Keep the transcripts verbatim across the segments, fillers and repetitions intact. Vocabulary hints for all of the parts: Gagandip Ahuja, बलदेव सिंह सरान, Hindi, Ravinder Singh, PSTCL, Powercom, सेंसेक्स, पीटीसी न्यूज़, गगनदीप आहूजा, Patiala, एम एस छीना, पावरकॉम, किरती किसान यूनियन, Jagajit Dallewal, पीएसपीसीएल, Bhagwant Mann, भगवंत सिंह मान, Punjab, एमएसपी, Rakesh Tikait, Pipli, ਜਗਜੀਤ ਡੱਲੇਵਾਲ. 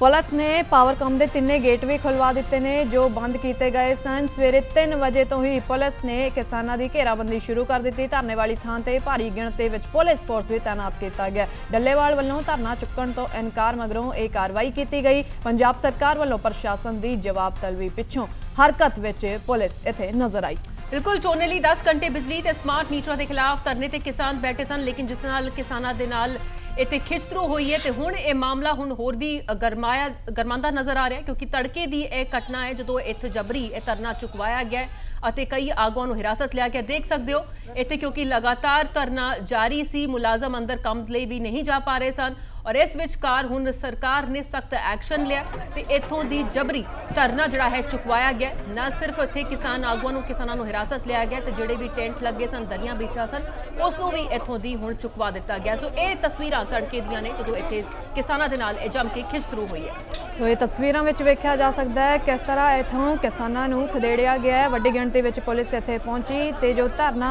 Police ने पावरकॉम के तिने गेट भी खुलवा दिते ने जो बंद किए गए सन। सवेरे तीन बजे तो ही पुलिस ने किसानों की घेराबंदी शुरू कर दी। धरने वाली थां ते भारी गिणती विच पुलिस फोर्स भी तैनात किया गया। डल्लेवाल वालों धरना चुकण तो इनकार मगरों यह कार्रवाई की गई। पंजाब सरकार वालों प्रशासन की जवाब तलबी पिछों हरकत विच पुलिस इत्थे नजर आई। बिल्कुल झोने लिए दस घंटे बिजली ते स्मार्ट मीटरों के खिलाफ धरने ते किसान बैठे सन, लेकिन जिस नाल किसानां दे नाल इत्थे खिचतरू हुई है तो हुण यह मामला हुण होर भी गरमाया गरमांदा नज़र आ रहा है, क्योंकि तड़के की यह घटना है जो इत्थे जबरी यह धरना चुकवाया गया और कई आगुआं नूं हिरासत लिया गया। देख सकते हो इत्थे क्योंकि लगातार धरना जारी सी, मुलाजम अंदर काम लई भी नहीं जा पा रहे सन और इस विचकार हुण सरकार ने सख्त एक्शन लिया तो इत्थों की जबरी धरना जिहड़ा है चुकवाया गया। ना सिर्फ इत्थे किसान आगुआं नूं किसानां नूं हिरासत लिया गया तो जिहड़े भी टेंट लगे सन, दरियां बिछा सन, उसनूं भी इत्थों की हुण चुकवा दिता गया। सो ये तस्वीरां तड़के दियां ने जो इत्थे किसानां दे नाल जम के खिसरू हुई है। सो ये तस्वीरां विच वेख्या जा सकता है किस तरह इत्थों किसानां नूं खदेड़िया गया है। वड्डी गिणती विच पुलिस इत्थे पहुंची तो जो धरना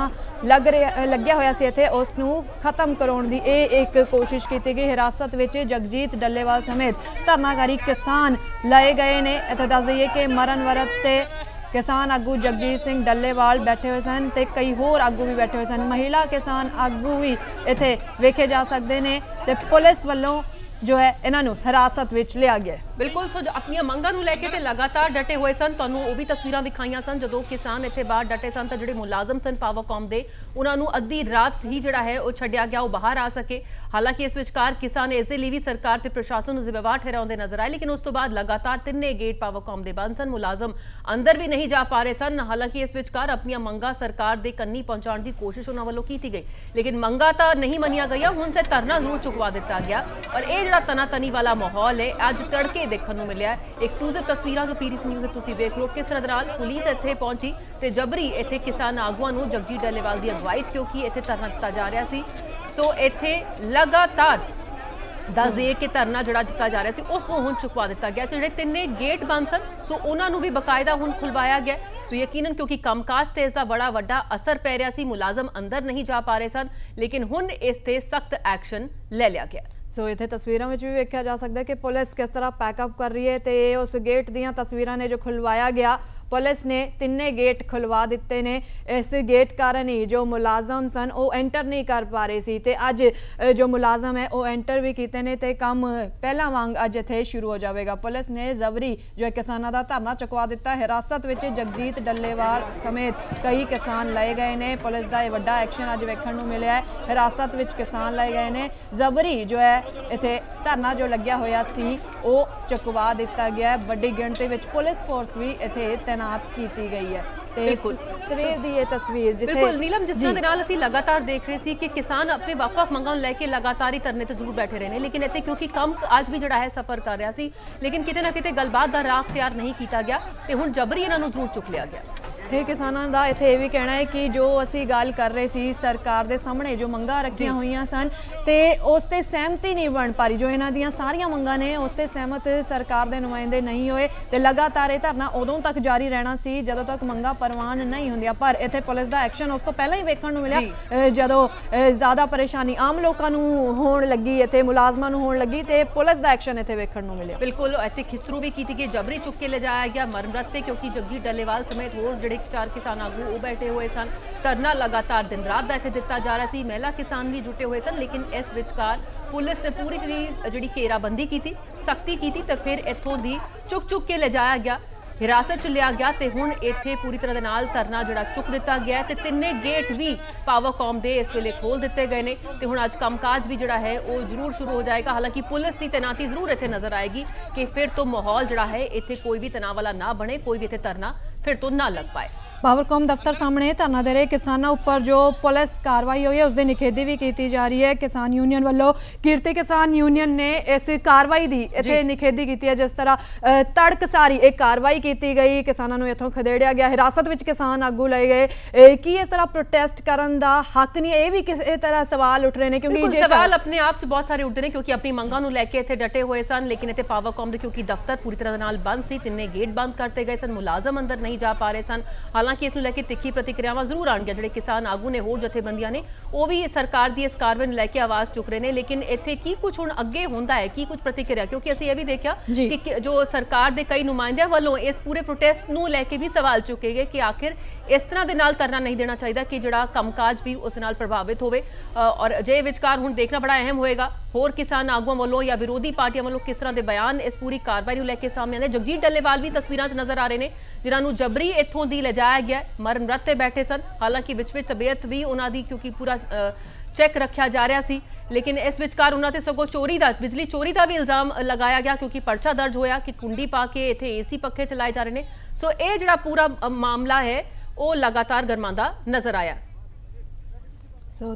लग रहा लग्या होया सी इत्थे उसनूं खत्म कराउण दी इह एक कोशिश की गई। हिरासत जगजीत डल्लेवाल समेत धरनाकारी किसान लाए गए ने। इत्थे दस दईए कि मरण वरत ते किसान आगू जगजीत सिंह डल्लेवाल बैठे हुए सन ते कई होर आगू भी बैठे हुए सन। महिला किसान आगू भी इत्थे वेखे जा सकते हैं ते पुलिस वालों जो है इन्हों हिरासत विच लिया गया। बिल्कुल सो अपन मंगां नूं लैके ते लगातार डटे हुए सन। तुहानूं वो भी तस्वीरां दिखाईयां सन जो किसान इत्थे बाहर डटे सन तो जिहड़े मुलाजम सन पावरकॉम दे उन्होंने अद्धी रात ही जिहड़ा है वो छड्डिया गया, वो बाहर आ सके। हालांकि इस विचकार किसान इस दे लई भी सरकार ते प्रशासन नूं जिम्मेवार ठहराउंदे नजर आए, लेकिन उस तो बाद लगातार तिन्ने गेट पावरकॉम दे बंद सन, मुलाजम अंदर भी नहीं जा पा रहे सन। हालांकि इस विचकार अपनियां मंगां सरकार दे कन्नी पहुंचाउण दी कोशिश उन्हां वल्लों कीती गई, लेकिन मंगां तां नहीं मनियां गईयां। हुण ते धरना जरूर चुकवा दिता गया और यह जिहड़ा तनातनी वाला माहौल है अज तड़के देखने को मिला है। एक्सक्लूसिव तस्वीर जो पीटीसी न्यूज़ तुसी देख लो किस तरह पुलिस इत्थे पहुंची तो जबरी इत्थे किसान आगुआ जगजीत डल्लेवाल की अगवाई क्योंकि इत्थे धरना दिता जा रहा सी। सो इत्थे लगातार दस दिए कि धरना जोड़ा दिता जा रहा सी उसनूं हुण चुकवा दिता गया। जिहड़े तिन्ने गेट बंद सन सो उन्होंने भी बकायदा हुण खुलवाया गया। सो यकीनन क्योंकि कामकाज ते इसका बड़ा वड्डा असर पै रहा सी, मुलाजम अंदर नहीं जा पा रहे सन, लेकिन हुण इस ते सख्त एक्शन ले लिया गया। सो इत्थे तस्वीरों में भी वेख्या जा सकता है कि पुलिस किस तरह पैकअप कर रही है तो उस गेट दियां तस्वीरां ने जो खुलवाया गया पुलिस ने तिन्ने गेट खुलवा दिते ने। इस गेट कारण ही जो मुलाजम सन वो एंटर नहीं कर पा रहे सी ते अज जो मुलाजम है वो एंटर भी किए ने ते काम पहला वांग अज इत्थे शुरू हो जाएगा। पुलिस ने जबरी जो किसानों का धरना चुकवा दिता। हिरासत में जगजीत डल्लेवाल समेत कई किसान लाए गए ने। पुलिस का यह वड्डा एक्शन अज वेखण नूं मिलिया है। हिरासत में किसान लाए गए ने। जबरी जो है इत्थे धरना जो लग्या होया सी वो चुकवा दिता गया। वड्डी गिणती में पुलिस फोर्स भी इत्थे तैनात की गई है। ਸਵੇਰ ਦੀ ਇਹ ਤਸਵੀਰ ਜਿੱਥੇ ਬਿਲਕੁਲ ਨੀਲਮ ਜਿਸ ਦੇ ਨਾਲ ਅਸੀਂ ਲਗਾਤਾਰ ਦੇਖ ਰਹੇ ਸੀ ਕਿ ਕਿਸਾਨ ਆਪਣੇ ਵੱਖ-ਵੱਖ ਮੰਗਾਂ ਨੂੰ ਲੈ ਕੇ ਲਗਾਤਾਰੀ ਧਰਨੇ ਤੇ ਜ਼ਰੂਰ ਬੈਠੇ ਰਹੇ ਨੇ, ਲੇਕਿਨ ਇੱਥੇ ਕਿਉਂਕਿ ਕੰਮ ਅੱਜ ਵੀ ਜਿਹੜਾ ਹੈ ਸਫਰ ਕਰ ਰਿਹਾ ਸੀ, ਲੇਕਿਨ ਕਿਤੇ ਨਾ ਕਿਤੇ ਗੱਲਬਾਤ ਦਾ ਰਾਹ ਤਿਆਰ ਨਹੀਂ ਕੀਤਾ ਗਿਆ ਤੇ ਹੁਣ ਜਬਰੀ ਇਹਨਾਂ ਨੂੰ ਜ਼ਰੂਰ ਚੁੱਕ ਲਿਆ ਗਿਆ। ਤੇ ਕਿਸਾਨਾਂ ਦਾ ਇੱਥੇ ਇਹ ਵੀ ਕਹਿਣਾ ਹੈ ਕਿ ਜੋ ਅਸੀਂ ਗੱਲ ਕਰ ਰਹੇ ਸੀ ਸਰਕਾਰ ਦੇ ਸਾਹਮਣੇ ਜੋ ਮੰਗਾਂ ਰੱਖੀਆਂ ਹੋਈਆਂ ਸਨ ਤੇ ਉਸ ਤੇ ਸਹਿਮਤੀ ਨਹੀਂ ਬਣ ਪਾ ਰਹੀ। ਜੋ ਇਹਨਾਂ ਦੀਆਂ ਸਾਰੀਆਂ ਮੰਗਾਂ ਨੇ ਉਸ ਤੇ ਸਹਿਮਤ ਸਰਕਾਰ ਦੇ ਨੁਮਾਇੰਦੇ ਨਹੀਂ ਹੋਏ ਤੇ ਲਗਾਤਾਰ ਇਹ ਧਰਨਾ ਉਦੋਂ ਤੱਕ ਜਾਰੀ ਰਹਿਣਾ ਸੀ ਜਦੋਂ ਤੱਕ ਮੰਗਾਂ परवान नहीं होंदियां। पर इत्थे पुलिस का एक्शन उस तो पहले ही वेखण नूं मिलिया। जदों ज़्यादा परेशानी आम लोगों नूं होण लगी इत्थे मुलाजमां नूं होण लगी ते पुलिस का एक्शन इत्थे वेखण नूं मिलिया। बिल्कुल इत्थे खिसरू भी कीती गई, जबरी चुक के ले जाया गया मरमरत ते क्योंकि जगजीत डल्लेवाल समेत होर जिहड़े चार किसान आगू वो बैठे हुए सन। धरना लगातार दिन रात का इत्थे दिता जा रहा सी। महिला किसान भी जुटे हुए सन, लेकिन इस विचकार पुलिस ने पूरी जिहड़ी घेराबंदी की सख्ती की तो फिर इत्थों दी चुक चुक के ले जाया गया, हिरासत च लिया गया ते हुण इत्थे पूरी तरह नाल धरना जिहड़ा चुक दिता गया ते तिन्ने गेट भी पावरकॉम दे इस वेले खोल दिते गए ने ते हुण अज कामकाज भी जिहड़ा है वो जरूर शुरू हो जाएगा। हालांकि पुलिस की तैनाती जरूर इत्थे नजर आएगी कि फिर तो माहौल जिहड़ा है इत्थे कोई भी तनाव वाला ना बने, कोई भी इत्थे धरना फिर तो ना लग पाए। पावरकॉम दफ्तर सामने धरना दे रहे किसानों उपर जो पुलिस कार्रवाई हुई है उसकी निखेधी भी की जा रही है। किसान यूनियन वालों किरती किसान यूनियन ने इस कार्रवाई की इतने निखेधी की है। जिस तरह तड़कसारी एक कार्रवाई की गई किसानों को इतों खदेड़िया गया, हिरासत में किसान आगू लाए गए कि इस तरह प्रोटेस्ट करने का हक नहीं है, ये भी किसी तरह सवाल उठ रहे हैं क्योंकि सवाल अपने आप से बहुत सारे उठते हैं क्योंकि अपनी मंगां नूं लैके इत्थे डटे हुए सन। लेकिन इत्थे पावरकॉम दे क्योंकि दफ्तर पूरी तरह नाल बंद सी, तिन्ने गेट बंद करते गए सन, मुलाजम अंदर नहीं जा पा रहे सन। हालांकि हालांकि इस नूं लैके तिखी प्रतिक्रियावां जरूर आउणगीआं। जिहड़े किसान आगू ने होर जथेबंदियां ने वो भी सरकार दी इस कार्रवाई नूं लैके आवाज़ चुक रहे हैं, लेकिन इत्थे की कुछ हुण अगे हुंदा है, की कुछ प्रतिक्रिया, क्योंकि असीं इह भी देखिआ कि जो सरकार दे कई नुमाइंदियां वल्लों इस पूरे प्रोटेस्ट नूं लैके भी सवाल चुके गए कि आखिर इस तरह दे नाल करना नहीं देना चाहिए कि जिहड़ा कामकाज भी उस नाल प्रभावित होवे। और अजे विचकार हुण देखना बड़ा अहम होएगा होर किसान आगुआं वल्लों या विरोधी पार्टियां वल्लों किस तरह दे बयान इस पूरी कार्रवाई नूं लैके सामने आने। जगजीत डल्लेवाल भी तस्वीरां च नजर आ रहे हैं जिन्होंने जबरी इत्थों दी लिजाया गया, मरन रत्ते बैठे सन। हालांकि विच विच तबीयत भी उन्हां दी क्योंकि पूरा चेक रखा जा रहा सी, लेकिन इस विचकार उन्हां ते सगों चोरी का बिजली चोरी का भी इल्जाम लगाया गया क्योंकि परचा दर्ज होया कि कुंडी पा के इत्थे एसी पखे चलाए जा रहे हैं। सो ये जिहड़ा पूरा मामला है वो लगातार गरमांदा नजर आया। सो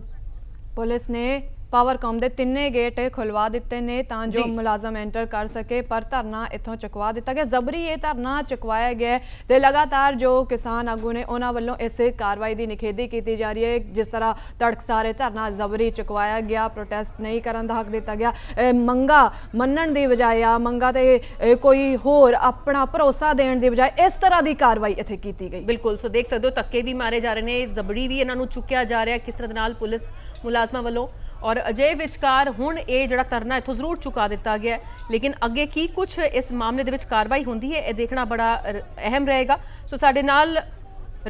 पुलिस ने पावरकॉम के तिन्ने गेट खुलवा दिते ने तां जो मुलाजम एंटर कर सके, पर धरना इत्थों चुकवा दिता गया, जबरी ये धरना चुकवाया गया है। लगातार जो किसान आगू ने उन्होंने वालों इस कार्रवाई की निखेधी की जा रही है, जिस तरह तड़कसारे धरना जबरी चुकवाया गया, प्रोटेस्ट नहीं करने का हक दिता गया, मंगा मनण की बजाय आ मंगा ते कोई होर अपना भरोसा देने की बजाय इस तरह की कार्रवाई इत्थे की गई। बिल्कुल, सो देख सकते हो धक्के भी मारे जा रहे हैं, जबरी भी इन्हों चुकया जा रहा है किस तरह नाल पुलिस मुलाजमां वालों। और अजय विचकार हुण ये जिहड़ा धरना इत्थों जरूर चुका दिता गया, लेकिन अगे की कुछ इस मामले दे विच कार्रवाई हुंदी है ये देखना बड़ा अहम रहेगा। सो साडे नाल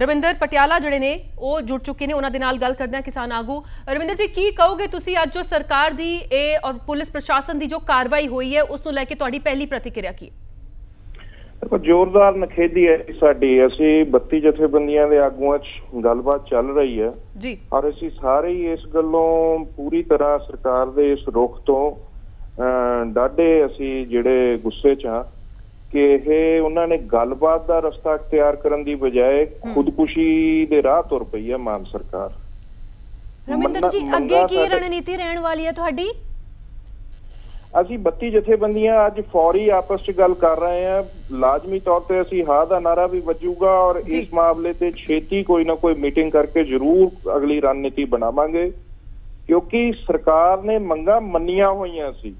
रविंदर पटियाला जिहड़े ने वो जुड़ चुके हैं, उन्हां दे नाल गल करदे हां किसान आगू। रविंदर जी, की कहोगे तुसीं अज जो सरकार दी ए और पुलिस प्रशासन की जो कार्रवाई हुई है उस नूं लैके तुहाडी पहली प्रतिक्रिया की? देखो, जोरदार नखेधी है साडी। असी बत्ती जथेबंदियां दे आगूआं च गलबात चल रही है जी, और असी सारे ही इस गल्लों पूरी तरह सरकार दे इस रुख तो डाढे असी जिहड़े गुस्से च हां कि इह उन्हां ने गलबात दा रस्ता अख्तियार करन दी बजाय खुदकुशी दे राह तुर पई है मान सरकार। रविंदर जी, अगे की रणनीति रहण वाली है तुहाडी? असी बत्ती जथेबंदियां अज फौरी आपस च गल कर रहे हैं, लाजमी तौर पर असी हा दा नारा भी वजूगा और इस मामले से छेती कोई ना कोई मीटिंग करके जरूर अगली रणनीति बनावांगे, क्योंकि सरकार ने मंगा मनिया हुई सी,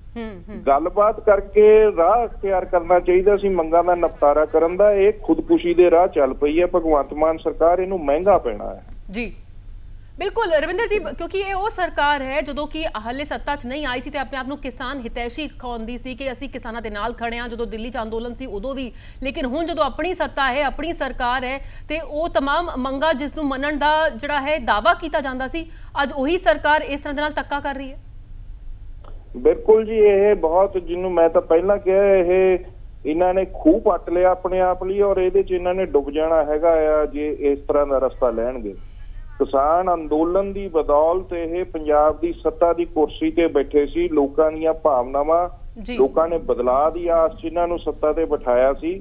गलबात करके राह अख्तियार करना चाहिए सी मंगा का निपटारा करन दा। एक खुदकुशी दे राह चल पई है, भगवंत मान सरकार इनू महंगा पैना है जी। बिल्कुल रविंदर जी, क्योंकि ये वो सरकार है जो कि हले सत्ता च नहीं आई सी ते अपने आप नूं किसान हितैषी खाउंदी सी कि असीं किसानां दे नाल खड़े आ, जो दिल्ली च अंदोलन सी उदों भी, लेकिन हुण जो अपनी सत्ता है अपनी सरकार है ते वो तमाम मंगा जिस नूं मनण दा जिहड़ा है दावा कीता जांदा सी, अज उही सरकार इस तरह दे नाल तक्का कर रही है। बिल्कुल जी, ये बहुत जिन्नू मैं तां पहला कहा है इन्हां ने खूह पट लिया अपने आप लई और इहदे च इन्हां ने डुब जाना हैगा जे इस तरह दा रस्ता लैणगे। किसान अंदोलन की बदौलत यह पंजाब की सत्ता की कुर्सी से बैठे सी, लोकां दीयां भावनावां लोकां ने बदलाव की आस च इन्हां नूं सत्ता ते बिठाया सी,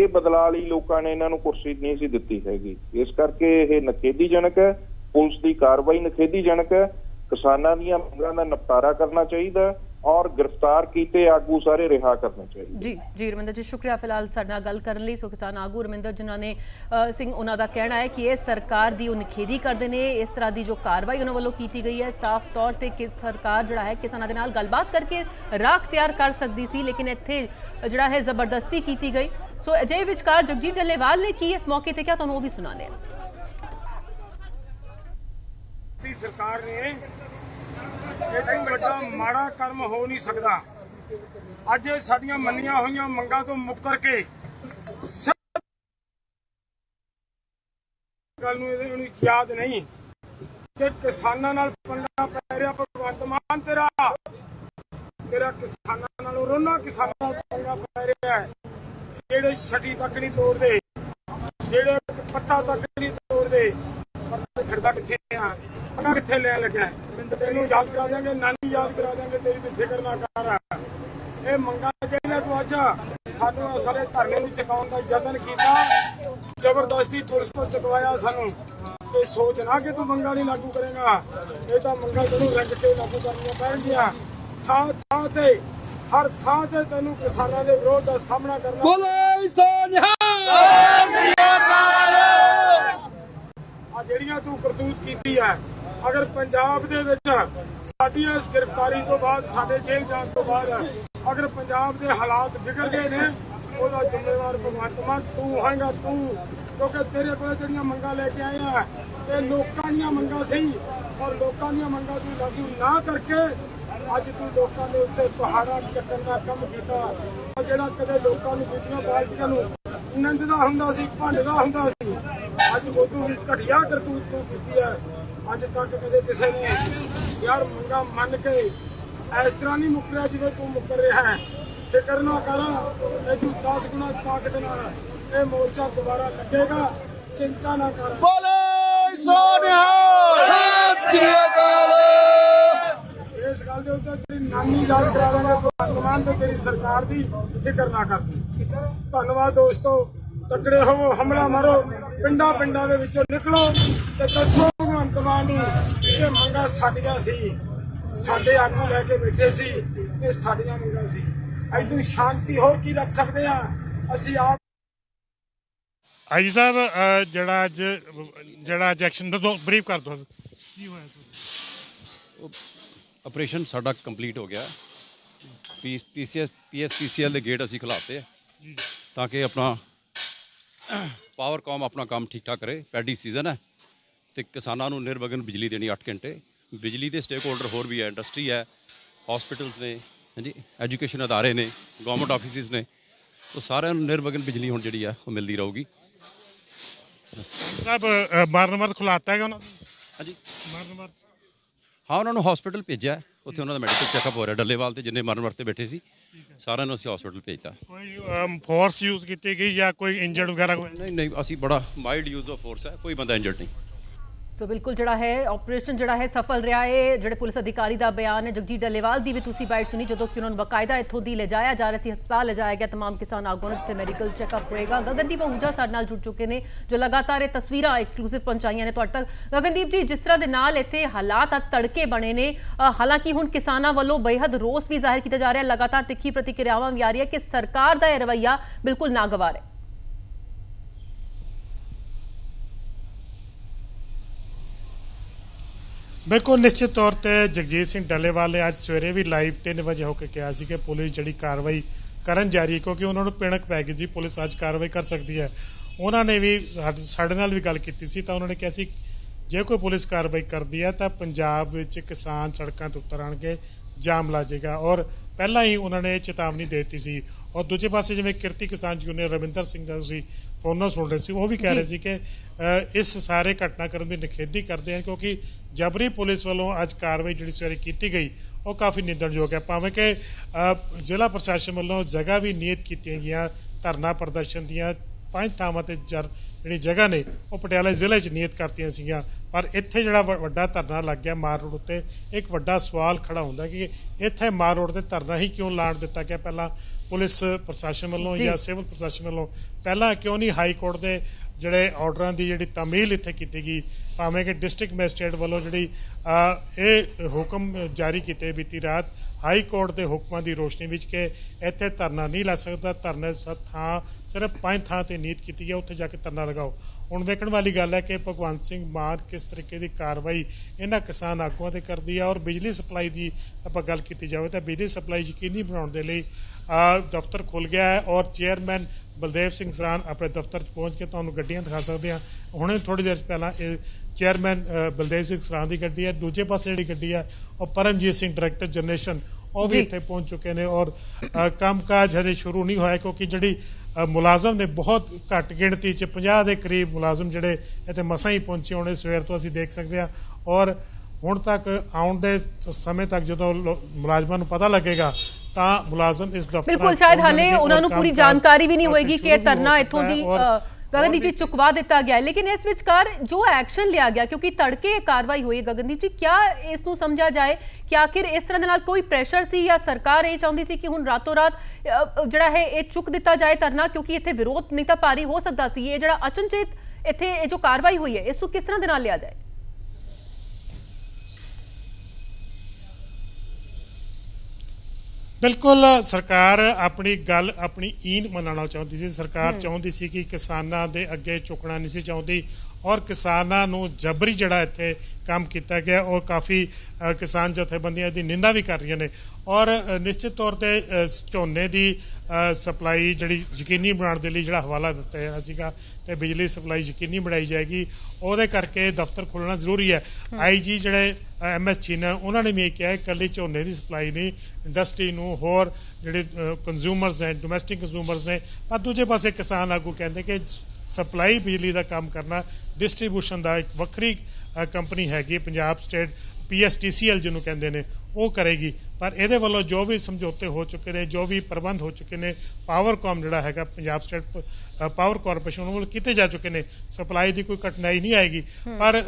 इह बदलाव लई लोकां ने इन्हां नूं कुर्सी नहीं सी दित्ती हैगी, इस करके यह नखेधीजनक है। पुलिस की कार्रवाई नखेधीजनक है, किसानां दीयां मंगां दा निपटारा करना चाहिए और गिरफ्तार कीते आगू सारे रिहा करने चाहिए। जी जी रविंदर जी, शुक्रिया फिलहाल साडे नाल गल करन लई। सो किसान आगू रविंदर जिन्होंने सिंह उन्हों का कहना है कि इस सरकार की निखेधी करते हैं, इस तरह की जो कार्रवाई उन्होंने वालों की गई है साफ तौर पर कि सरकार जिहड़ा है किसानों के नाल गलबात करके राह अख्तियार कर सकती सी, लेकिन इत्थे जिहड़ा है जबरदस्ती की गई। सो अजय विचकार जगजीत डल्लेवाल ने की इस मौके पर क्या तुहानूं भी सुनाने सरकार ने माड़ा कर्म हो नहीं सकता। अज साडियां मन्नियां होईयां मंगां तो मुकर के गल नूं याद नहीं कि किसानां नाल पंगा पै रिहा, भगवंत मान तेरा तेरा किसानां नाल रोना किसानां नाल पंगा पै रिहा है, जेड़े छठी तक नहीं तोड़दे, जेड़े पत्ता तक नहीं तोड़दे, फिरदा किथे आ किथे लैण लग्या है। तेनू याद करा देंगे नानी, याद करा देंगे, तेरी भी फिक्र ना कर। यह मंगा चाहिए तू अज सानू सारे धरने नूं चुकाउण दा यतन कीता, जबरदस्ती पुलिस को चुकवाया सानू, ते सोच ना कि तू मंगा नहीं लागू करेगा। यह तो मंगा तेनू रंग के लागू करनियां पैणगीयां, थां थां ते हर थां ते तेनू किसानां दे विरोध दा सामना करना। बोले सोनिहाल आ जेड़ियां तू करतूत कीती है, अगर पंजाब दे विच साडी इस गिरफ्तारी तो बाद, साडे जेल जाण तो बाद अगर पंजाब दे हालात बिगड़ गए ने ਉਹਦਾ ਜ਼ਿੰਮੇਵਾਰ ਭਗਵੰਤ ਮਾਨ ਤੂੰ ਹੋਏਗਾ ਤੂੰ, ਕਿਉਂਕਿ ਤੇਰੇ ਕੋਲ ਜਿਹੜੀਆਂ ਮੰਗਾਂ ਲੈ ਕੇ ਆਏ ਆ ਇਹ ਲੋਕਾਂ ਦੀਆਂ ਮੰਗਾਂ ਸਹੀ, ਔਰ ਲੋਕਾਂ ਦੀਆਂ ਮੰਗਾਂ ਤੂੰ ਲਾਗੂ ਨਾ ਕਰਕੇ ਅੱਜ ਤੂੰ ਲੋਕਾਂ ਦੇ ਉੱਤੇ ਪਹਾੜਾਂ ਚੱਕਣ ਦਾ ਕੰਮ ਕੀਤਾ। ਜਿਹੜਾ ਕਦੇ ਲੋਕਾਂ ਨੂੰ ਦੂਜੀਆਂ ਪਾਰਟੀਆਂ ਨੂੰ ਨੰਦਦਾ ਹੁੰਦਾ ਸੀ, ਭੰਡਦਾ ਹੁੰਦਾ ਸੀ, ਅੱਜ ਉਹ ਤੋਂ ਵੀ ਘਟੀਆ ਕਰਤੂਤ ਤੂੰ ਕੀਤੀ ਹੈ। ਅੱਜ ਤੱਕ ਕਦੇ ਕਿਸੇ ਨੇ ਯਾਰ ਮੰਗਾਂ ਮੰਨ ਕੇ ਇਸ ਤਰ੍ਹਾਂ ਨਹੀਂ ਮੁੱਕਰਿਆ ਜਿਵੇਂ ਤੂੰ ਮੁੱਕਰ ਰਿਹਾ ਹੈ। ਫਿਕਰ ਨਾ ਕਰ, ਤੈਨੂੰ ਦਸ ਗੁਣਾ ਤਾਕਤ ਨਾਲ ਇਹ ਮੋਰਚਾ ਦੁਬਾਰਾ ਲੱਗੇਗਾ, ਚਿੰਤਾ ਨਾ ਕਰ। ਬੋਲੇ ਸੋਨਿਹਾਲ, ਇਸ ਗੱਲ ਦੇ ਉੱਤੇ ਤੇਰੀ ਨਾਨੀ ਗੱਲ ਕਰਾ ਦਾਂਗੇ ਭਗਵਾਨ ਤੇ ਤੇਰੀ ਸਰਕਾਰ ਦੀ, ਫਿਕਰ ਨਾ ਕਰ ਤੂੰ। ਧੰਨਵਾਦ ਦੋਸਤੋ, ਤਕੜੇ ਹੋਵੋ, ਹਮਲਾ ਮਾਰੋ, ਪਿੰਡਾਂ ਪਿੰਡਾਂ ਦੇ ਵਿੱਚੋਂ ਨਿਕਲੋ ਤੇ ਦੱਸੋ ਭਗਵੰਤ ਮਾਨ ਨੂੰ ਇਹ ਮੰਗਾਂ ਸਾਡੀਆਂ ਸੀ, ਸਾਡੇ ਆਗੂ ਲੈ ਕੇ ਬੈਠੇ ਸੀ, ਇਹ ਸਾਡੀਆਂ ਮੰਗਾਂ ਸੀ। ਇਦੋਂ ਸ਼ਾਂਤੀ ਹੋਰ ਕੀ ਰੱਖ ਸਕਦੇ ਆ ਅਸੀਂ ਆਪ। ਆਈ ਸਾਹਿਬ ਜਿਹੜਾ ਅੱਜ ਜਿਹੜਾ ਐਕਸ਼ਨ ਤੋਂ ਬਰੀਫ ਕਰ ਦੋ ਕੀ ਹੋਇਆ ਸਰ। ਆਪਰੇਸ਼ਨ ਸਾਡਾ ਕੰਪਲੀਟ ਹੋ ਗਿਆ, ਪੀਐਸਪੀਸੀਐਲ ਪੀਐਸਪੀਸੀਐਲ ਦੇ ਗੇਟ ਅਸੀਂ ਖੁਲਾਤੇ ਤਾਂ ਕਿ ਆਪਣਾ ਪਾਵਰਕੌਮ ਆਪਣਾ ਕੰਮ ਠੀਕ ਠਾਕ ਕਰੇ। ਪੈਡੀ ਸੀਜ਼ਨ ਹੈ ਤੇ ਕਿਸਾਨਾਂ ਨੂੰ ਨਿਰਵਿਘਨ ਬਿਜਲੀ ਦੇਣੀ ਅੱਠ ਘੰਟੇ। ਬਿਜਲੀ ਦੇ ਸਟੇਕ ਹੋਲਡਰ ਹੋਰ ਵੀ ਹੈ, ਇੰਡਸਟਰੀ ਹੈ, ਹਸਪੀਟਲਸ ਨੇ, ਹਾਂਜੀ, ਐਜੂਕੇਸ਼ਨ ਅਦਾਰੇ ਨੇ, ਗਵਰਨਮੈਂਟ ਆਫਿਸਿਸ ਨੇ, ਉਹ ਸਾਰਿਆਂ ਨੂੰ ਨਿਰਵਿਘਨ ਬਿਜਲੀ ਹੁਣ ਜਿਹੜੀ ਆ ਉਹ ਮਿਲਦੀ ਰਹੂਗੀ। ਸਾਹਿਬ ਬਾਰ-ਬਾਰ ਖੁਲਾਤਾ ਹੈਗਾ ਉਹਨਾਂ ਨੂੰ, ਹਾਂਜੀ ਬਾਰ-ਬਾਰ, ਹਾਂ ਉਹਨਾਂ ਨੂੰ ਹਸਪੀਟਲ ਭੇਜਿਆ, ਉੱਥੇ ਉਹਨਾਂ ਦਾ ਮੈਡੀਕਲ ਚੈੱਕਅਪ ਹੋ ਰਿਹਾ। ਡੱਲੇਵਾਲ ਤੇ ਜਿੰਨੇ ਮਰਨ ਤੇ ਬੈਠੇ ਸੀ ਸਾਰਿਆਂ ਨੂੰ ਅਸੀਂ ਹਸਪੀਟਲ ਭੇਜਤਾ। ਕੋਈ ਫੋਰਸ ਯੂਜ਼ ਕੀਤੀ ਗਈ ਜਾਂ ਕੋਈ ਇੰਜਰਡ ਵਗੈਰਾ? ਨਹੀਂ ਨਹੀਂ, ਅਸੀਂ ਬੜਾ ਮਾਈਲਡ ਯੂਜ਼ ਆਫ ਫੋਰਸ ਹੈ, ਕੋਈ ਬੰਦਾ ਇੰਜਰਡ ਨਹੀਂ। ਸੋ ਬਿਲਕੁਲ ਜਿਹੜਾ ਹੈ ਆਪਰੇਸ਼ਨ ਜਿਹੜਾ ਹੈ ਸਫਲ ਰਿਹਾ ਹੈ। ਜਿਹੜੇ ਪੁਲਿਸ ਅਧਿਕਾਰੀ ਦਾ ਬਿਆਨ ਹੈ ਜਗਜੀਤ ਡੱਲੇਵਾਲ ਦੀ ਵੀ ਤੁਸੀਂ ਬਾਈਟ ਸੁਣੀ, ਜਦੋਂ ਕਿ ਉਹਨਾਂ ਨੂੰ ਬਕਾਇਦਾ ਇੱਥੋਂ ਦੀ ਲਿਜਾਇਆ ਜਾ ਰਿਹਾ ਸੀ, ਹਸਪਤਾਲ ਲਿਜਾਇਆ ਗਿਆ तमाम ਕਿਸਾਨ ਆਗੂਆਂ ਨੂੰ ਜਿੱਥੇ ਮੈਡੀਕਲ ਚੈੱਕਅਪ ਹੋਏਗਾ। ਗਗਨਦੀਪ ਆਹੂਜਾ ਸਾਡੇ ਨਾਲ ਜੁੜ ਚੁੱਕੇ ਨੇ ਜੋ ਲਗਾਤਾਰ ਇਹ ਤਸਵੀਰਾਂ ਐਕਸਕਲੂਸਿਵ ਪਹੁੰਚਾਈਆਂ ਨੇ ਤੁਹਾਡੇ ਤੱਕ। ਗਗਨਦੀਪ ਜੀ, ਜਿਸ ਤਰ੍ਹਾਂ ਦੇ ਨਾਲ ਇੱਥੇ ਹਾਲਾਤ ਅੱਜ ਤੜਕੇ ਬਣੇ ਨੇ, ਹਾਲਾਂਕਿ ਹੁਣ ਕਿਸਾਨਾਂ ਵੱਲੋਂ ਬੇਹੱਦ ਰੋਸ ਵੀ ਜ਼ਾਹਿਰ ਕੀਤਾ ਜਾ ਰਿਹਾ, ਲਗਾਤਾਰ ਤਿੱਖੀ ਪ੍ਰਤੀਕਿਰਿਆਵਾਂ ਵੀ ਆ ਰਹੀ ਹੈ ਕਿ ਸਰਕਾਰ ਦਾ ਇਹ ਰਵੱਈਆ ਬਿਲਕੁਲ ਨਾਗਵਾਰ ਹੈ। बिल्कुल निश्चित तौर पर जगजीत सिंह डल्लेवाल ने अज सवेरे भी लाइव तीन बजे होकर कहा सी कि पुलिस जी कार्रवाई करन जा रही है, क्योंकि उन्होंने पिणक पै गई जी पुलिस अज कार्रवाई कर सकती है। उन्होंने भी साडे नाल भी गल कीती सी, तां उन्होंने कहा सी जे कोई पुलिस कार्रवाई करती है तो पंजाब विच किसान सड़कों तो उतर आएंगे, जाम ला जाएगा, और पहला ही उन्होंने चेतावनी दे दी सी। और दूजे पासे जिवें किरती किसान यूनियन रविंदर सिंह दा सी फोनों सुन रहे थे, वो भी कह रहे थे कि इस सारे घटनाक्रम की निखेधी करते हैं, क्योंकि जबरी पुलिस वालों आज कार्रवाई जिहड़ी सवेरे की गई वह काफ़ी निंदणयोग है। भावें कि जिला प्रशासन वालों जगह भी नियत की गई धरना प्रदर्शन दियां पांच थावां ते जिहड़ी जगह ने वह पटियाला जिले च नियत करती सीगियां, पर इत्थे जिहड़ा वड्डा धरना लग गया मार रोड उत्ते। एक वड्डा सवाल खड़ा हुंदा कि इत्थे मार रोड ते धरना ही क्यों लाण दिता गया? पहला पुलिस प्रशासन वालों या सिविल प्रशासन वालों पहला क्यों नहीं हाई कोर्ट के ਜਿਹੜੇ ਆਰਡਰਾਂ ਦੀ ਜਿਹੜੀ ਤਾਮੀਲ ਇੱਥੇ ਕੀਤੀ ਗਈ? ਭਾਵੇਂ ਕਿ ਡਿਸਟ੍ਰਿਕਟ ਮੈਜਿਸਟ੍ਰੇਟ ਵੱਲੋਂ ਜਿਹੜੀ ਇਹ ਹੁਕਮ ਜਾਰੀ ਕੀਤੇ ਬੀਤੀ ਰਾਤ ਹਾਈ ਕੋਰਟ ਦੇ ਹੁਕਮਾਂ ਦੀ ਰੋਸ਼ਨੀ ਵਿੱਚ ਕਿ ਇੱਥੇ ਧਰਨਾ ਨਹੀਂ ਲਾ ਸਕਦਾ, ਧਰਨੇ ਸਭ ਥਾਂ ਸਿਰਫ ਪੰਜ ਥਾਂ ਤੇ ਨੀਤ ਕੀਤੀ ਹੈ, ਉੱਥੇ ਜਾ ਕੇ ਧਰਨਾ ਲਗਾਓ। ਹੁਣ ਵੇਖਣ ਵਾਲੀ ਗੱਲ ਹੈ ਕਿ ਭਗਵੰਤ ਸਿੰਘ ਮਾਨ ਕਿਸ ਤਰੀਕੇ ਦੀ ਕਾਰਵਾਈ ਇਹਨਾਂ ਕਿਸਾਨ ਆਗੂਆਂ 'ਤੇ ਕਰਦੀ ਹੈ। ਔਰ ਬਿਜਲੀ ਸਪਲਾਈ ਦੀ ਆਪਾਂ ਗੱਲ ਕੀਤੀ ਜਾਵੇ ਤਾਂ ਬਿਜਲੀ ਸਪਲਾਈ ਯਕੀਨੀ ਬਣਾਉਣ ਦੇ ਲਈ ਦਫ਼ਤਰ ਖੁੱਲ੍ਹ ਗਿਆ ਹੈ, ਔਰ ਚੇਅਰਮੈਨ ਬਲਦੇਵ ਸਿੰਘ ਸਰਾਨ ਆਪਣੇ ਦਫ਼ਤਰ 'ਚ ਪਹੁੰਚ ਕੇ ਤੁਹਾਨੂੰ ਗੱਡੀਆਂ ਦਿਖਾ ਸਕਦੇ ਹਾਂ। ਹੁਣੇ ਥੋੜ੍ਹੀ ਦੇਰ ਪਹਿਲਾਂ ਇਹ ਚੇਅਰਮੈਨ ਬਲਦੇਵ ਸਿੰਘ ਸਰਾਨ ਦੀ ਗੱਡੀ ਹੈ, ਦੂਜੇ ਪਾਸੇ ਜਿਹੜੀ ਗੱਡੀ ਹੈ ਉਹ ਪਰਮਜੀਤ ਸਿੰਘ ਡਾਇਰੈਕਟਰ ਜਨਰੇਸ਼ਨ ਉਹ ਵੀ ਇੱਥੇ ਪਹੁੰਚ ਚੁੱਕੇ ਨੇ। ਔਰ ਕੰਮਕਾਜ ਹਜੇ ਸ਼ੁਰੂ ਨਹੀਂ ਹੋਇਆ, ਕਿਉਂਕਿ ਜਿਹੜੀ ਮੁਲਾਜ਼ਮ ਨੇ ਬਹੁਤ ਘੱਟ ਗਿਣਤੀ 'ਚ ਪੰਜਾਹ ਦੇ ਕਰੀਬ ਮੁਲਾਜ਼ਮ ਜਿਹੜੇ ਇੱਥੇ ਮਸਾਂ ਹੀ ਪਹੁੰਚੇ ਹੋਣੇ ਸਵੇਰ ਤੋਂ ਅਸੀਂ ਦੇਖ ਸਕਦੇ ਹਾਂ। ਔਰ ਹੁਣ ਤੱਕ ਆਉਣ ਦੇ ਸਮੇਂ ਤੱਕ ਜਦੋਂ ਮੁਲਾਜ਼ਮਾਂ ਨੂੰ ਪਤਾ ਲੱਗੇਗਾ ਤਾਂ ਮੁਲਾਜ਼ਮ ਇਸ ਦਫ਼ਤਰ ਬਿਲਕੁਲ ਸ਼ਾਇਦ ਹਾਲੇ ਉਹਨਾਂ ਨੂੰ ਪੂਰੀ ਜਾਣਕਾਰੀ ਵੀ ਨਹੀਂ ਹੋਏਗੀ ਕਿ ਧਰਨਾ ਇੱਥੋਂ ਦੀ ਗਗਨਦੀਪ ਜੀ ਚੁਕਵਾ ਦਿੱਤਾ ਗਿਆ। लेकिन इस विचकार जो एक्शन लिया गया क्योंकि तड़के कार्रवाई हुई, गगनदीप जी क्या इस नूं समझा जाए कि आखिर इस तरह दे नाल कोई प्रेशर सी या सरकार ये चाहुंदी सी कि हुण रातों रात जिहड़ा है ये चुक दिता जाए धरना, क्योंकि इत्थे विरोध नहीं तां भारी हो सकदा सी? ये जिहड़ा अचनचेत इत्थे जो कार्रवाई हुई है इस नूं किस तरह दे नाल लिया जाए? बिल्कुल सरकार अपनी गल अपनी ईन मना चाहती सी, सरकार चाहती सी कि किसानों के अगे झुकना नहीं सी चाहती, और किसानों नू जबरी जड़ा इत्थे काम किया गया और काफ़ी किसान जथेबंदियां दी निंदा भी कर रही ने और निश्चित तौर पर झोने की सप्लाई जी यकीनी बनाने के लिए जो हवाला दिता है सीगा तो बिजली सप्लाई यकीनी बनाई जाएगी और करके दफ्तर खोलना जरूरी है। आई जी जोड़े एम एस छीना उन्होंने भी यह कहा कल झोने की सप्लाई नहीं इंडस्ट्री में होर जोड़े कंज्यूमरस हैं डोमैसटिक कंज्यूमरस ने पर दूजे पासे किसान आगू कहते कि सप्लाई बिजली का काम करना डिस्ट्रीब्यूशन का एक वक्री कंपनी हैगी Punjab state P S T C L जिन्हों कहते हैं वो करेगी पर ये वालों जो भी समझौते हो चुके हैं जो भी प्रबंध हो चुके हैं पावरकॉम जोड़ा है पंजाब स्टेट पावर कॉरपोरेशन उन्होंने किए जा चुके हैं सप्लाई की कोई कठिनाई नहीं आएगी पर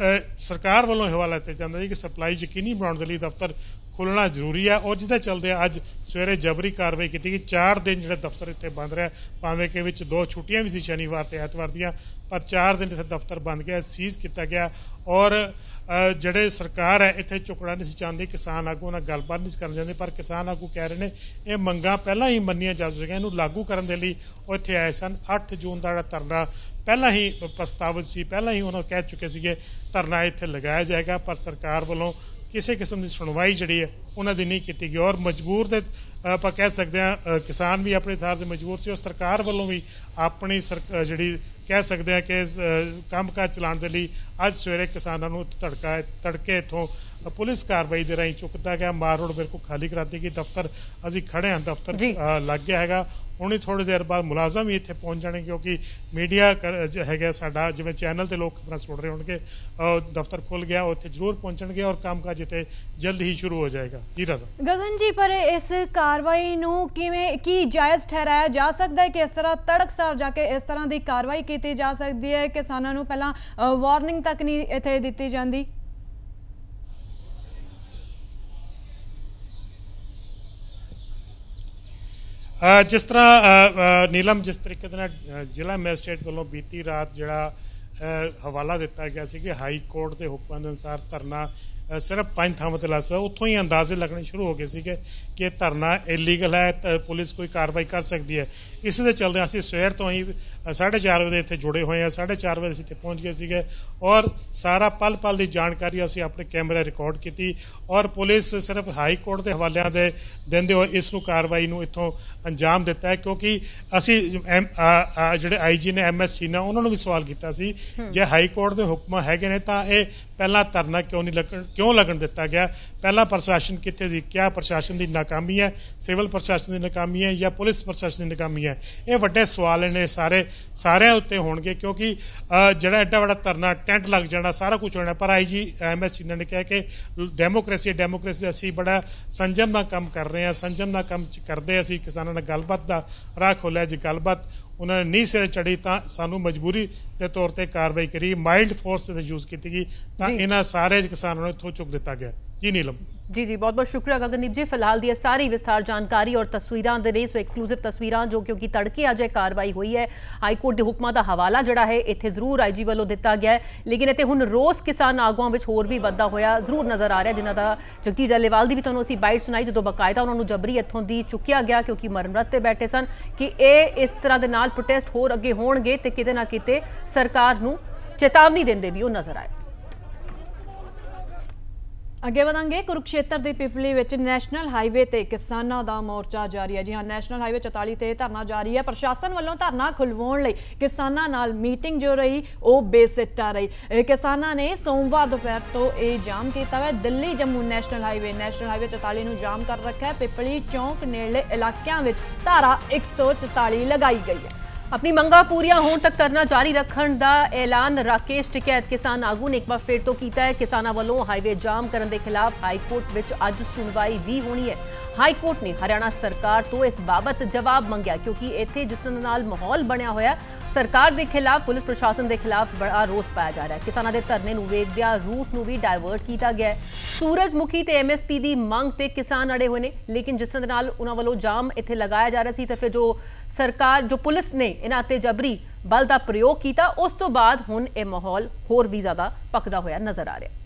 सरकार वालों हवाला दिया जाता है कि सप्लाई यकीनी बनाने के लिए दफ्तर खोलना जरूरी है और जिसके चलते अज सवेरे जबरी कार्रवाई की गई। चार दिन जो दफ्तर इतने बंद रहा भावें कि विच दो छुट्टियां भी सी शनिवार तो ऐतवार दियां पर चार दिन इतने दफ्तर बंद गया सीज किया गया और जोड़े सरकार है इतने झुकना नहीं चाहती किसान आगू उन्होंने गलबात नहीं करना चाहते पर किसान आगू कह रहे हैं ये मंगां पहला ही मनिया जा चुकी इन्हू लागू करने के लिए वो इतने आए सन अठ जून का जोड़ा धरना पहला ही प्रस्तावित सी पहला ही उन्होंने कह चुके थे धरना इतने लगाया जाएगा पर सरकार वालों किसी किस्म की सुनवाई जी है उन्होंने नहीं की गई और मजबूर दे आप कह सकते हैं किसान भी अपनी थार से मजबूर से और सरकार वालों भी अपनी सर जी कह सकते हैं कि काम काज चलाने के लिए अज सवेरे किसानों को धड़का तड़के इतों पुलिस कार्रवाई के राही चुकता गया मार रोड बिल्कुल खाली कराती गई दफ्तर असी खड़े हैं दफ्तर लग गया है हूँ थोड़ी देर बाद मुलाजम भी इतने पहुँच जाने क्योंकि मीडिया है साडा जिवें चैनल के लोग खबर सुन रहे हो दफ्तर खुल गया उत्थे जरूर पहुँचणगे और काम काज इतने जल्द ही शुरू हो जाएगा। गगन जी पर इस कार्रवाई नूं किवें की जायज़ ठहराया जा सकता है कि इस तरह तड़कसार जाके इस तरह की कार्रवाई की जा सकती है किसानों को पहला वार्निंग तक नहीं इत्थे दित्ती जांदी। जिस तरह नीलम जिस तरीके जिला मैजिस्ट्रेट वालों बीती रात जड़ा हवाला दिता गया कि हाई कोर्ट के हुक्म के अनुसार धरना सिर्फ पांच थावां ते लासा उत्थों ही अंदाजे लगने शुरू हो गए थे कि धरना इलीगल है पुलिस कोई कार्रवाई कर सकती है। इस दे चलदे असीं सवेर तो ही साढ़े चार बजे इत्थे जुड़े हुए हैं साढ़े चार बजे इत्थे पहुँच गए थे और सारा पल पल की जानकारी असीं अपने कैमरे रिकॉर्ड की और पुलिस सिर्फ हाई कोर्ट के हवालियां दे देंदे होए इस कार्रवाई नूं इत्थों अंजाम दिता है क्योंकि असीं जिहड़े आई जी ने एम एस छीना उन्होंने भी सवाल किया जे हाई कोर्ट के हुक्म हैगे ने तां इह पहला धरना क्यों नहीं लग क्यों लगन दिता गया पहला प्रशासन कितने सी क्या प्रशासन की नाकामी है सिविल प्रशासन की नाकामी है या पुलिस प्रशासन की नाकामी है ये वड्डे सवाल ने सारे सारे उत्ते होणगे क्योंकि जिहड़ा एड्डा वड्डा धरना टेंट लग जाना सारा कुछ होना पर आई जी एम एस चीना ने कहा कि डेमोक्रेसी डेमोक्रेसी असीं बड़ा संजम नाल काम कर रहे हैं संजम नाल काम करदे असीं किसानां नाल गलबात दा राह खोलिया जी गलबात उन्होंने नहीं सिरे चढ़ी तो सानू मजबूरी के तौर पर कार्रवाई करी माइल्ड फोर्स यूज़ की गई तो इन्ह सारे किसानों ने इतों चुक दिता गया। जी नीलम जी जी बहुत बहुत शुक्रिया गगनदीप जी फिलहाल दी सारी विस्तार जानकारी और तस्वीरां दे रही सो एक्सक्लूसिव तस्वीरां जो क्योंकि तड़के आज कार्रवाई हुई है हाई कोर्ट के हुक्मां दा हवाला जिहड़ा है इत्थे जरूर आई जी वालों दिता गया है लेकिन इत्थे हुण रोज़ किसान आगुआं विच होर भी वाधा होया जरूर नज़र आ रहा है जिन्हां दा जगजीत डल्लेवाल दी भी तुहानूं असीं बाइट सुनाई जदों बकायदा उन्हां नूं जबरी इत्थों दी चुक्या गया क्योंकि मरमरत ते बैठे सन कि इह इस तरह दे नाल प्रोटेस्ट होर अगे होणगे ते किते ना किते सरकार नूं चेतावनी दिंदे भी उह नज़र आए। अगे वधांगे कुरुक्षेत्र के पिपली नैशनल हाईवे ते किसानों का मोर्चा जारी है। जी हाँ नैशनल हाईवे चौताली ते धरना जारी है प्रशासन वालों धरना खुलवाउण लई किसानां नाल मीटिंग जो रही वो बेसिट्टा रही किसानां ने सोमवार दोपहर तो यह जाम किया है Delhi Jammu national highway national highway चौताली नूं जाम कर रखा है पिपली चौंक नेड़े इलाकों में धारा एक सौ चौताली लगाई गई है। अपनी मंगा पूरियां होण तक धरना जारी रखण दा ऐलान राकेश टिकैत किसान आगू ने एक बार फिर तो कीता है किसानां वल्लों हाईवे जाम करन दे खिलाफ हाई कोर्ट विच अज सुनवाई भी होनी है। हाई कोर्ट ने हरियाणा सरकार तो इस बाबत जवाब मंगिया क्योंकि इत्थे जिस नाल माहौल बनिया होया सरकार दे खिलाफ पुलिस प्रशासन दे खिलाफ बड़ा रोस पाया जा रहा है किसानों के धरने नूं वेखदिया रूट नूं भी डायवर्ट किया गया सूरजमुखी ते एमएसपी दी मंग ते किसान अड़े हुए ने लेकिन जिस नाल उन्हां वल्लों जाम इत्थे लगाया जा रहा सी ते फिर जो सरकार जो पुलिस ने इन्हां ते जबरी बल का प्रयोग किया उस तो बाद हुण इह माहौल होर भी ज़्यादा पकदा होया नज़र आ रहा है।